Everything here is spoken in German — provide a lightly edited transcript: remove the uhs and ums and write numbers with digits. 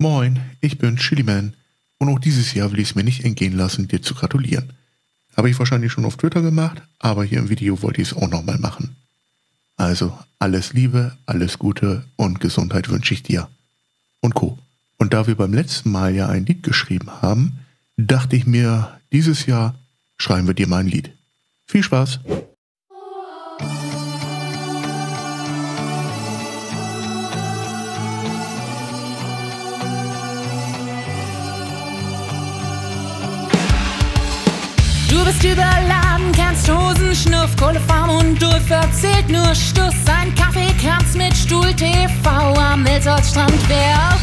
Moin, ich bin Chillyman und auch dieses Jahr will ich es mir nicht entgehen lassen, dir zu gratulieren. Habe ich wahrscheinlich schon auf Twitter gemacht, aber hier im Video wollte ich es auch nochmal machen. Also alles Liebe, alles Gute und Gesundheit wünsche ich dir. Und Co. Und da wir beim letzten Mal ja ein Lied geschrieben haben, dachte ich mir, dieses Jahr schreiben wir dir mal ein Lied. Viel Spaß! Du bist überladen, kannst Hosen, Schnuff, Kohlefarm und Dulf, verzählt nur Stuss. Ein Kaffee, Kranz mit Stuhl, TV am Milzholzstrand, wer